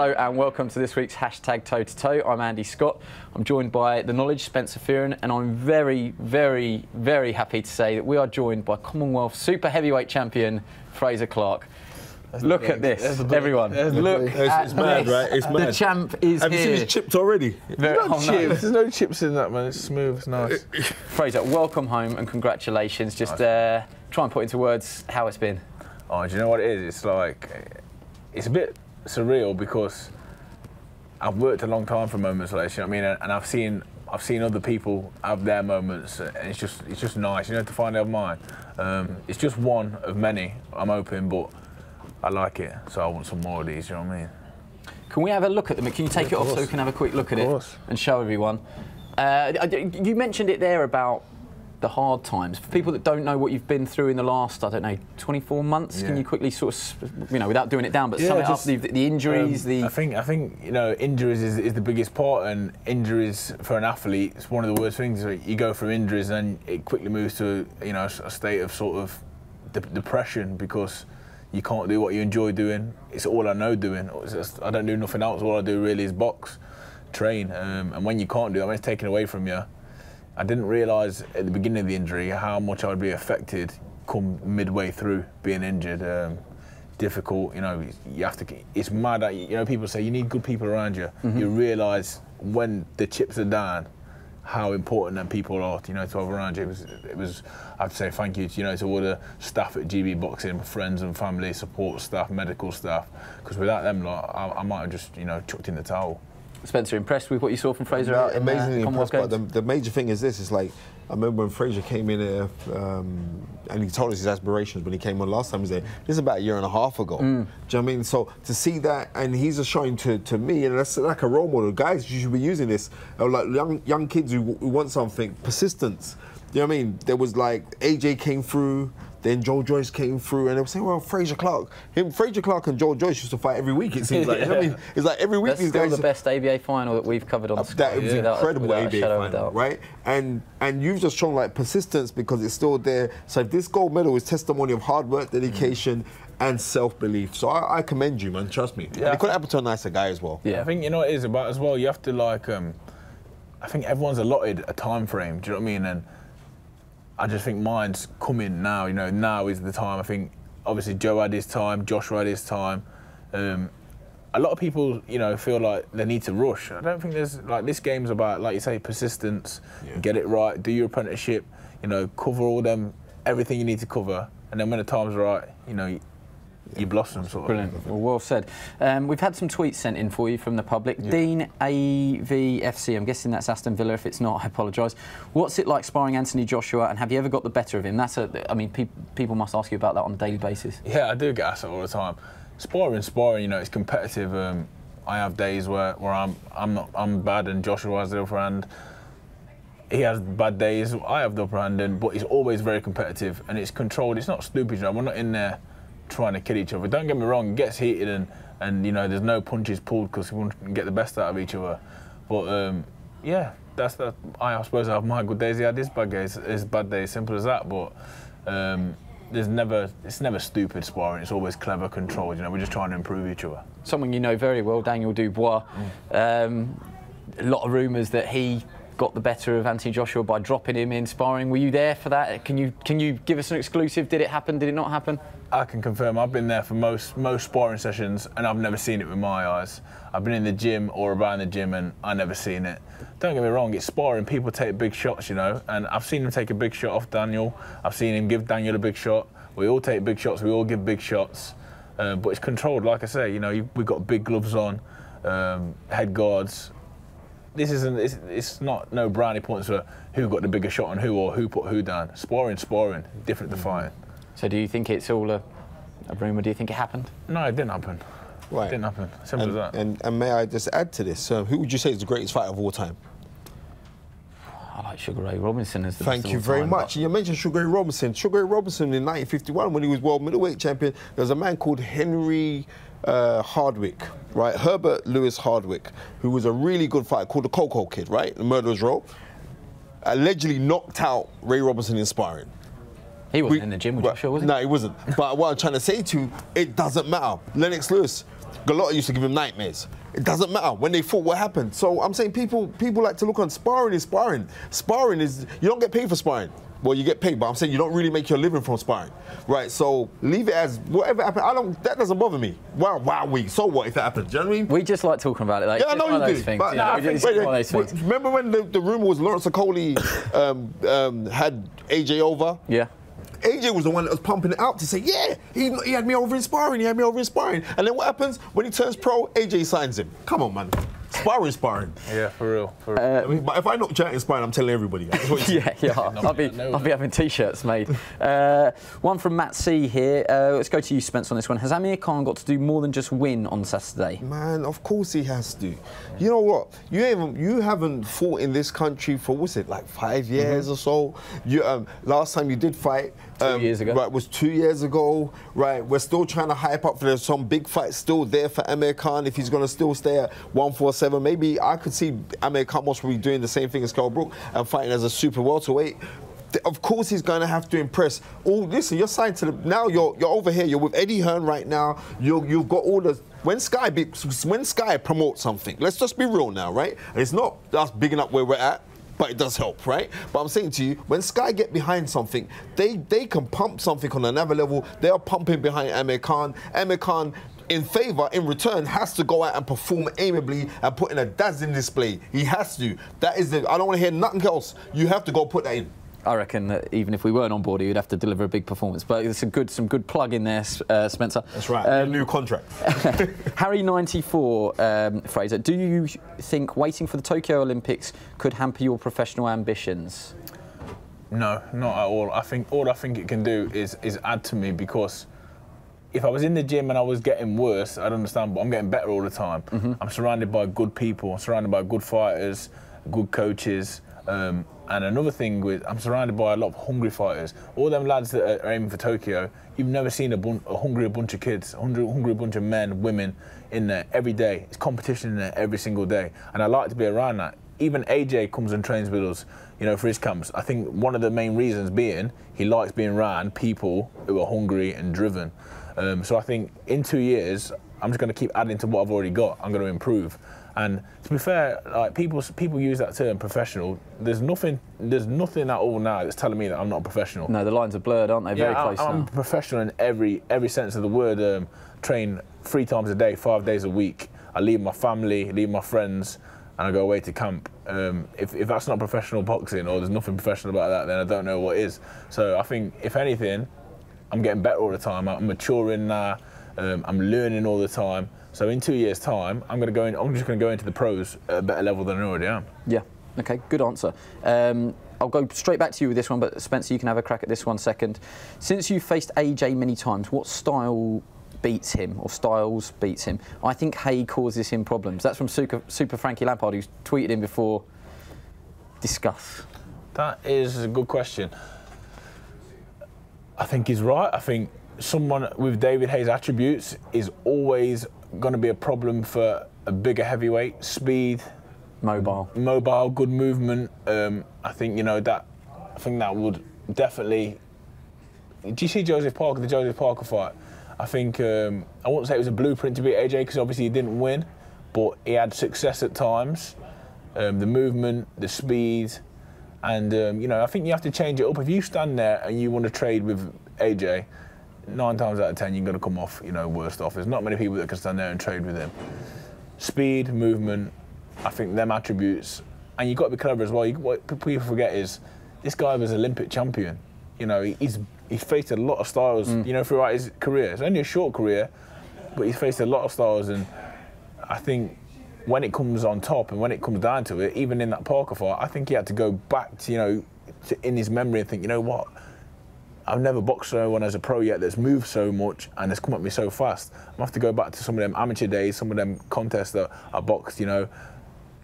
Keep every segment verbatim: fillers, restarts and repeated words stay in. Hello and welcome to this week's hashtag Toe to Toe. I'm Andy Scott. I'm joined by the knowledge Spencer Fearon, and I'm very, very, very happy to say that we are joined by Commonwealth Super Heavyweight Champion Frazer Clarke. That's look at this, everyone. Look it's, at it's mad, this. Right? It's mad. The champ is Have here. Have you seen his chips already? There's no chips. No. There's no chips in that, man. It's smooth. It's nice. Frazer, welcome home and congratulations. Just uh, try and put into words how it's been. Oh, do you know what it is? It's like, it's a bit surreal because I've worked a long time for moments like this. You know what I mean? And I've seen, I've seen other people have their moments, and it's just, it's just nice. You know, to find out mine. Um, it's just one of many. I'm hoping, but I like it, so I want some more of these, you know what I mean? Can we have a look at them? Can you take yeah, of it off course. so we can have a quick look at it and show everyone? Uh, you mentioned it there about the hard times. For people that don't know what you've been through in the last, I don't know, twenty-four months, yeah. can you quickly sort of, you know, without doing it down, but yeah, sum it just, up, the, the injuries, um, the... I think, I think, you know, injuries is, is the biggest part, and injuries for an athlete, it's one of the worst things. You go through injuries and it quickly moves to, you know, a state of sort of de depression because you can't do what you enjoy doing. It's all I know doing. Just, I don't do nothing else. All I do really is box, train. Um, and when you can't do it, when it's taken away from you, I didn't realise at the beginning of the injury how much I would be affected come midway through being injured. Um, difficult, you know, you have to, it's mad. At, you know, people say you need good people around you. Mm-hmm. You realise when the chips are down, how important them people are, you know, to have around you. It was, it was, I have to say thank you, you know, to all the staff at G B Boxing, friends and family, support staff, medical staff, because without them, like, I, I might have just, you know, chucked in the towel. Spencer, impressed with what you saw from Frazer? Yeah, out amazingly in, uh, impressed, but the, the major thing is this, is like, I remember when Frazer came in here um, and he told us his aspirations when he came on last time he was there. This is about a year and a half ago. Mm. Do you know what I mean? So to see that, and he's a showing to, to me, and that's like a role model. Guys, you should be using this. Like young, young kids who, who want something, persistence. Do you know what I mean? There was like, A J came through, then Joe Joyce came through, and they were saying, well, Frazer Clarke, him, Frazer Clarke and Joe Joyce used to fight every week, it seems like. yeah. You know what I mean? It's like every week That's these guys... That's still the best A B A final that we've covered on uh, Sky. That was yeah. incredible without, without A B A final, right? And, and you've just shown, like, persistence because it's still there. So if this gold medal is testimony of hard work, dedication, and self-belief. So I, I commend you, man, trust me. Yeah. It could happen to a nicer guy as well. Yeah, I think, you know what it is about as well, you have to, like, um, I think everyone's allotted a time frame, do you know what I mean? And I just think mine's coming now, you know, now is the time. I think, obviously, Joe had his time, Joshua had his time. Um, a lot of people, you know, feel like they need to rush. I don't think there's, like, this game's about, like you say, persistence, yeah. get it right, do your apprenticeship, you know, cover all them, everything you need to cover, and then when the time's right, you know, you blossom, sort of. Brilliant. Well, well said. Um, we've had some tweets sent in for you from the public. Yeah. Dean A V F C, I'm guessing that's Aston Villa. If it's not, I apologise. What's it like sparring Anthony Joshua, and have you ever got the better of him? That's a, I mean, pe people must ask you about that on a daily basis. Yeah, I do get asked all the time. Sparring, sparring, you know, it's competitive. Um, I have days where, where I'm, I'm, not, I'm bad and Joshua has the upper hand. He has bad days, I have the upper hand, and, but it's always very competitive and it's controlled. It's not stupid, you know, we're not in there trying to kill each other. Don't get me wrong, it gets heated and, and you know, there's no punches pulled because we want to get the best out of each other. But um, yeah, that's the, I suppose I have my good days, he had his bad days, his bad days, simple as that. But um, there's never, it's never stupid sparring, it's always clever, controlled, you know, we're just trying to improve each other. Someone you know very well, Daniel Dubois, mm. um, a lot of rumours that he got the better of Anthony Joshua by dropping him in sparring. Were you there for that? Can you, can you give us an exclusive? Did it happen? Did it not happen? I can confirm I've been there for most most sparring sessions and I've never seen it with my eyes. I've been in the gym or around the gym and I've never seen it. Don't get me wrong, it's sparring, people take big shots, you know, and I've seen him take a big shot off Daniel. I've seen him give Daniel a big shot. We all take big shots, we all give big shots. Uh, but it's controlled, like I say, you know, you, we've got big gloves on, um, head guards. This isn't, it's, it's not no brownie points for who got the bigger shot on who or who put who down. Sparring, sparring, different to fighting. So do you think it's all a, a rumour? Do you think it happened? No, it didn't happen. Right. It didn't happen. Simple and, as that. And, and may I just add to this, so who would you say is the greatest fighter of all time? I like Sugar Ray Robinson as the Thank best you very time, much. You mentioned Sugar Ray Robinson. Sugar Ray Robinson in nineteen fifty-one, when he was world middleweight champion, there was a man called Henry uh, Hardwick, right? Herbert Lewis Hardwick, who was a really good fighter called the Coco Kid, right? The Murderer's Row. Allegedly knocked out Ray Robinson in sparring. He wasn't we, in the gym with right, Joshua, was he? No, he wasn't. But what I'm trying to say to you, it doesn't matter. Lennox Lewis, Galotti used to give him nightmares. It doesn't matter. When they fought, what happened? So I'm saying people people like to look on sparring is sparring. Sparring is, you don't get paid for sparring. Well, you get paid, but I'm saying you don't really make your living from sparring. Right, so leave it as whatever happened. I don't, that doesn't bother me. Wow, wow, we. So what if that happens? Do you know what I mean? We just like talking about it. Like, yeah, I know you do. Things, but, you know, nah, I think, wait, wait, remember when the, the rumour was Lawrence O'Coley um, um, had A J over? Yeah. A J was the one that was pumping it out to say, yeah, he, he had me over in sparring, he had me over in sparring. And then what happens? When he turns pro, A J signs him. Come on, man. Sparring, sparring. Yeah, for real. For real. Uh, I mean, but if I knock Jack in sparring, I'm telling everybody. yeah, yeah. I'll be, I'll be having T-shirts made. Uh, one from Matt C here. Uh, let's go to you, Spence, on this one. Has Amir Khan got to do more than just win on Saturday? Man, of course he has to. You know what? You haven't, you haven't fought in this country for what's it like five years mm-hmm. or so. You um, last time you did fight. Two um, years ago. Right, was two years ago. Right, we're still trying to hype up for there's some big fight still there for Amir Khan if he's going to still stay at one forty-seven. Maybe I could see Amir Khan most probably doing the same thing as Carl Brook and fighting as a super welterweight. Of course he's going to have to impress. Oh, listen, you're signed to the... Now you're, you're over here. You're with Eddie Hearn right now. You're, you've got all the... When Sky, be, when Sky promotes something, let's just be real now, right? It's not us bigging up where we're at, but it does help, right? But I'm saying to you, when Sky get behind something, they, they can pump something on another level. They are pumping behind Amir Khan. Amir Khan... in favour, in return, has to go out and perform amiably and put in a dazzling display. He has to. That is the, I don't want to hear nothing else. You have to go put that in. I reckon that even if we weren't on board, he would have to deliver a big performance. But there's some good, some good plug in there, uh, Spencer. That's right. Um, new contract. Harry ninety-four, um, Frazer, do you think waiting for the Tokyo Olympics could hamper your professional ambitions? No, not at all. I think all I think it can do is is add to me because. If I was in the gym and I was getting worse, I'd understand, but I'm getting better all the time. Mm-hmm. I'm surrounded by good people, I'm surrounded by good fighters, good coaches, um, and another thing, with, I'm surrounded by a lot of hungry fighters. All them lads that are aiming for Tokyo, you've never seen a, bun a hungrier bunch of kids, a hungry, hungry bunch of men, women in there every day. It's competition in there every single day, and I like to be around that. Even A J comes and trains with us, you know, for his camps. I think one of the main reasons being he likes being around people who are hungry and driven. Um, so I think in two years, I'm just going to keep adding to what I've already got. I'm going to improve. And to be fair, like people, people use that term professional. There's nothing, there's nothing at all now that's telling me that I'm not a professional. No, the lines are blurred, aren't they? Yeah, Very I, close I'm now. professional in every every sense of the word. Um, train three times a day, five days a week. I leave my family, leave my friends, and I go away to camp. Um, if, if that's not professional boxing or there's nothing professional about that, then I don't know what is. So I think, if anything, I'm getting better all the time. I'm maturing now. Um, I'm learning all the time. So in two years' time, I'm going to go in. I'm just going to go into the pros at a better level than I already am. Yeah. Okay. Good answer. Um, I'll go straight back to you with this one, but Spencer, you can have a crack at this one second. Since you've faced A J many times, what style beats him or styles beats him? I think Haye causes him problems. That's from Super, Super Frankie Lampard, who's tweeted him before. Discuss. That is a good question. I think he's right. I think someone with David Haye's attributes is always going to be a problem for a bigger heavyweight. Speed, mobile, mobile, good movement. Um, I think you know that. I think that would definitely. Did you see Joseph Parker? The Joseph Parker fight. I think um, I wouldn't say it was a blueprint to beat A J because obviously he didn't win, but he had success at times. Um, the movement, the speed. And, um, you know, I think you have to change it up. If you stand there and you want to trade with A J, nine times out of ten, you're going to come off, you know, worst off. There's not many people that can stand there and trade with him. Speed, movement, I think them attributes. And you've got to be clever as well. You, what people forget is this guy was an Olympic champion. You know, he's, he's faced a lot of styles, mm. you know, throughout his career. It's only a short career, but he's faced a lot of styles. And I think... when it comes on top and when it comes down to it, even in that Parker fight, I think he had to go back to, you know, to, in his memory and think, you know what, I've never boxed someone as a pro yet that's moved so much and has come at me so fast. I'm going to have to go back to some of them amateur days, some of them contests that I boxed, you know,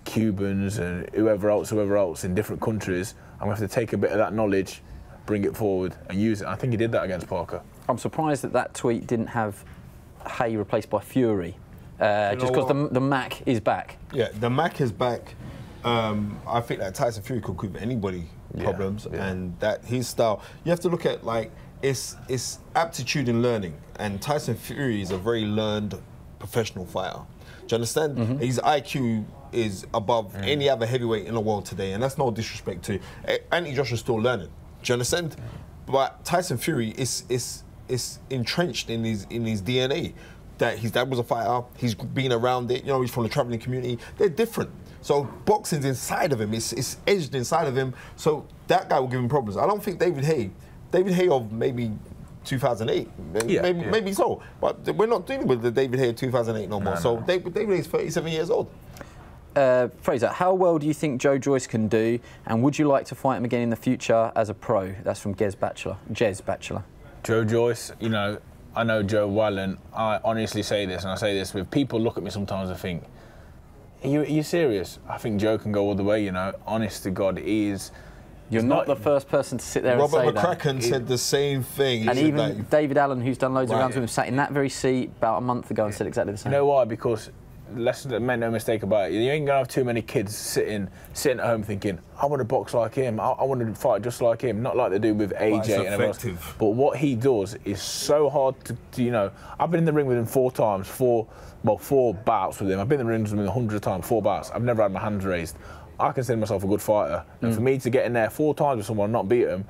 Cubans and whoever else, whoever else in different countries. I'm going to have to take a bit of that knowledge, bring it forward and use it. I think he did that against Parker. I'm surprised that that tweet didn't have Haye replaced by Fury. Uh, you know just because the, the Mac is back. Yeah, the Mac is back. Um, I think that Tyson Fury could give anybody problems, yeah, yeah. and that his style. You have to look at like it's it's aptitude in learning, and Tyson Fury is a very learned professional fighter. Do you understand? Mm-hmm. His I Q is above mm. any other heavyweight in the world today, and that's no disrespect to Anthony Joshua's still learning. Do you understand? Mm. But Tyson Fury is is is entrenched in his in his D N A. That his dad was a fighter, he's been around it, you know, he's from the traveling community. They're different. So boxing's inside of him, it's, it's edged inside of him, so that guy will give him problems. I don't think David Haye, David Haye of maybe two thousand eight, yeah, maybe, yeah. maybe so, but we're not dealing with the David Haye of two thousand eight no more, no, so no. David, David Haye's thirty-seven years old. Uh, Frazer, how well do you think Joe Joyce can do, and would you like to fight him again in the future as a pro? That's from Jez Batchelor. Jez Batchelor. Joe Joyce, you know, I know Joe well, and I honestly say this, and I say this with people look at me sometimes and think, are you, are you serious? I think Joe can go all the way, you know, honest to God, he is... You're not, not the first person to sit there Robert and say McCracken that. Robert McCracken said the same thing. He and even that. David Allen, who's done loads right. of rounds with him, sat in that very seat about a month ago and said exactly the same. You know why? Because, let's make no mistake about it, you ain't gonna have too many kids sitting sitting at home thinking, I want to box like him, I, I want to fight just like him, not like they do with A J and everyone else. But what he does is so hard to, to, you know, I've been in the ring with him four times, four, well, four bouts with him. I've been in the ring with him a hundred times, four bouts. I've never had my hands raised. I consider myself a good fighter. And mm. for me to get in there four times with someone and not beat him,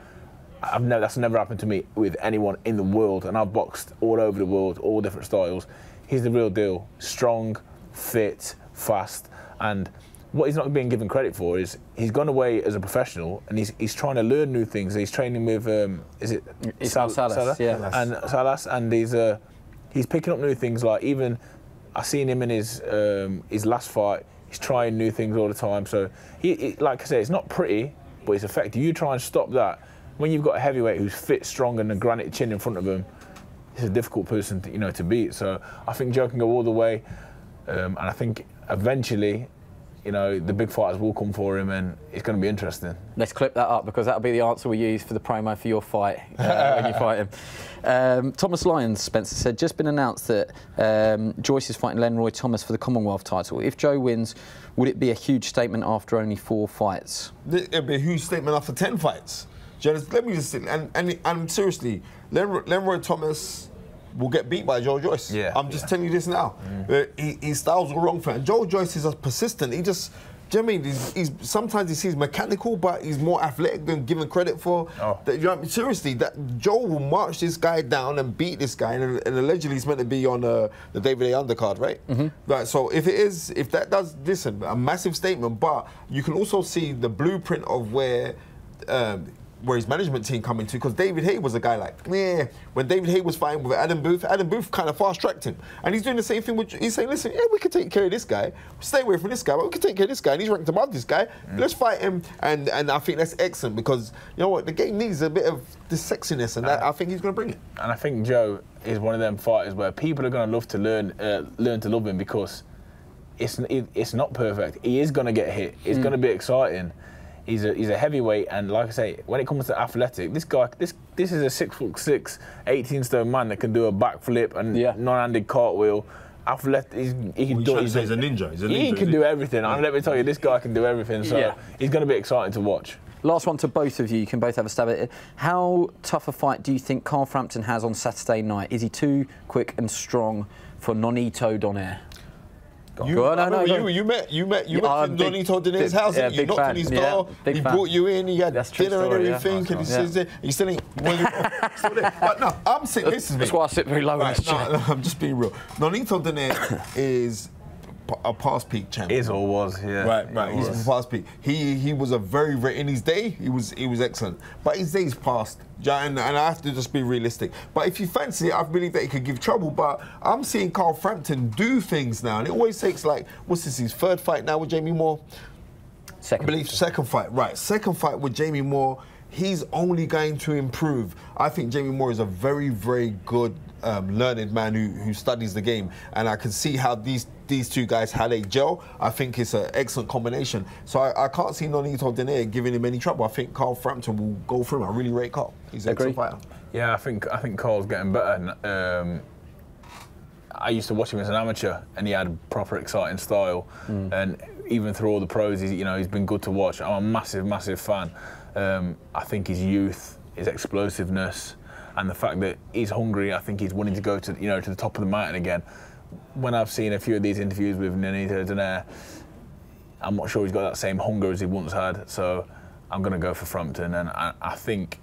I've never, that's never happened to me with anyone in the world. And I've boxed all over the world, all different styles. He's the real deal, strong, fit, fast, and what he's not being given credit for is he's gone away as a professional and he's he's trying to learn new things. He's training with um, is it Sal Salas, Salas? Yeah. and Salas, and he's uh, he's picking up new things. Like even I seen him in his um, his last fight. He's trying new things all the time. So he, he like I say, it's not pretty, but it's effective. You try and stop that when you've got a heavyweight who's fit, strong, and a granite chin in front of him. He's a difficult person, to, you know, to beat. So I think Joe can go all the way. Um, and I think eventually, you know, the big fighters will come for him, and it's going to be interesting. Let's clip that up because that'll be the answer we use for the promo for your fight uh, when you fight him. Um, Thomas Lyons, Spencer said, just been announced that um, Joyce is fighting Lenroy Thomas for the Commonwealth title. If Joe wins, would it be a huge statement after only four fights? It'd be a huge statement after ten fights. Let me just say, and and, and seriously, Lenroy, Lenroy Thomas will get beat by Joe Joyce. Yeah, I'm just yeah. telling you this now. Mm. Uh, he, his style's all wrong for him. Joe Joyce is a persistent. He just, do you know what I mean? He's, he's, sometimes he seems mechanical, but he's more athletic than given credit for. Oh. That, you know what I mean? Seriously, that Joe will march this guy down and beat this guy, and, and allegedly he's meant to be on uh, the David Haye undercard, right? Mm-hmm. Right. So if it is, if that does, listen, a massive statement, but you can also see the blueprint of where um, where his management team come into, because David Haye was a guy like, yeah, when David Haye was fighting with Adam Booth, Adam Booth kind of fast-tracked him. And he's doing the same thing, with, he's saying, listen, yeah, we can take care of this guy, stay away from this guy, but we can take care of this guy, and he's ranked above this guy, mm. let's fight him. And, and I think that's excellent, because, you know what, the game needs a bit of the sexiness, and that, uh, I think he's going to bring it. And I think Joe is one of them fighters where people are going to love to learn, uh, learn to love him, because it's, it's not perfect. He is going to get hit, it's mm. going to be exciting. He's a, he's a heavyweight, and like I say, when it comes to athletic, this guy, this this is a six foot six, eighteen stone man that can do a backflip and yeah. non-handed cartwheel. Athletic, he's, he can well, do. He's, he's a ninja. He's a ninja. He can do everything. Yeah. I mean, let me tell you, this guy can do everything. So yeah. he's going to be exciting to watch. Last one to both of you. You can both have a stab at it. How tough a fight do you think Carl Frampton has on Saturday night? Is he too quick and strong for Nonito Donaire? You, well, no, no, you, you met you met you yeah, went to Nonito Donaire's house. Yeah, you knocked on his door. Yeah, he fan. brought you in. He had That's dinner story, and everything. Yeah. Nice and he says, yeah. "You still ain't." Well, you're still there. But no, I'm sitting. That's, listen, that's why I sit very low right, in this chair. No, no, I'm just being real. Nonito Donaire is a past peak champion. Is or was, yeah. Right, right. He's was. past peak. He he was a very very in his day. He was he was excellent. But his day's past. And, and I have to just be realistic. But if you fancy it, I believe that he could give trouble. But I'm seeing Carl Frampton do things now, and it always takes like, what's this? His third fight now with Jamie Moore. Second. I believe second fight, right? Second fight with Jamie Moore. He's only going to improve. I think Jamie Moore is a very, very good, um, learned man who, who studies the game, and I can see how these these two guys, how they gel. I think it's an excellent combination. So I, I can't see Nonito Donaire giving him any trouble. I think Carl Frampton will go through him. I really rate Carl. He's an excellent fighter. Yeah, I think I think Carl's getting better. Um, I used to watch him as an amateur, and he had a proper exciting style, mm. and even through all the pros, he's, you know, he's been good to watch. I'm a massive, massive fan. Um, I think his youth, his explosiveness, and the fact that he's hungry. I think he's wanting to go to, you know, to the top of the mountain again. When I've seen a few of these interviews with Nonito Donaire, I'm not sure he's got that same hunger as he once had. So I'm going to go for Frampton, and I, I think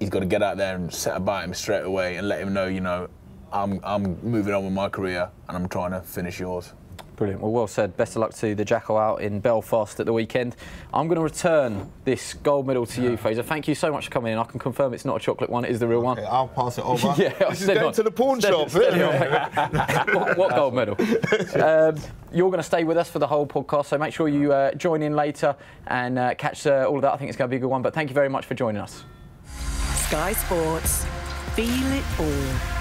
he's got to get out there and set about him straight away and let him know, you know, I'm, I'm moving on with my career and I'm trying to finish yours. Brilliant. Well, well said. Best of luck to the Jackal out in Belfast at the weekend. I'm going to return this gold medal to yeah. you, Frazer. Thank you so much for coming in. I can confirm it's not a chocolate one. It is the real okay, one. I'll pass it over. yeah, this is going on. to the pawn stead shop. Stead stead what what gold medal? um, you're going to stay with us for the whole podcast, so make sure you uh, join in later and uh, catch uh, all of that. I think it's going to be a good one, but thank you very much for joining us. Sky Sports. Feel it all.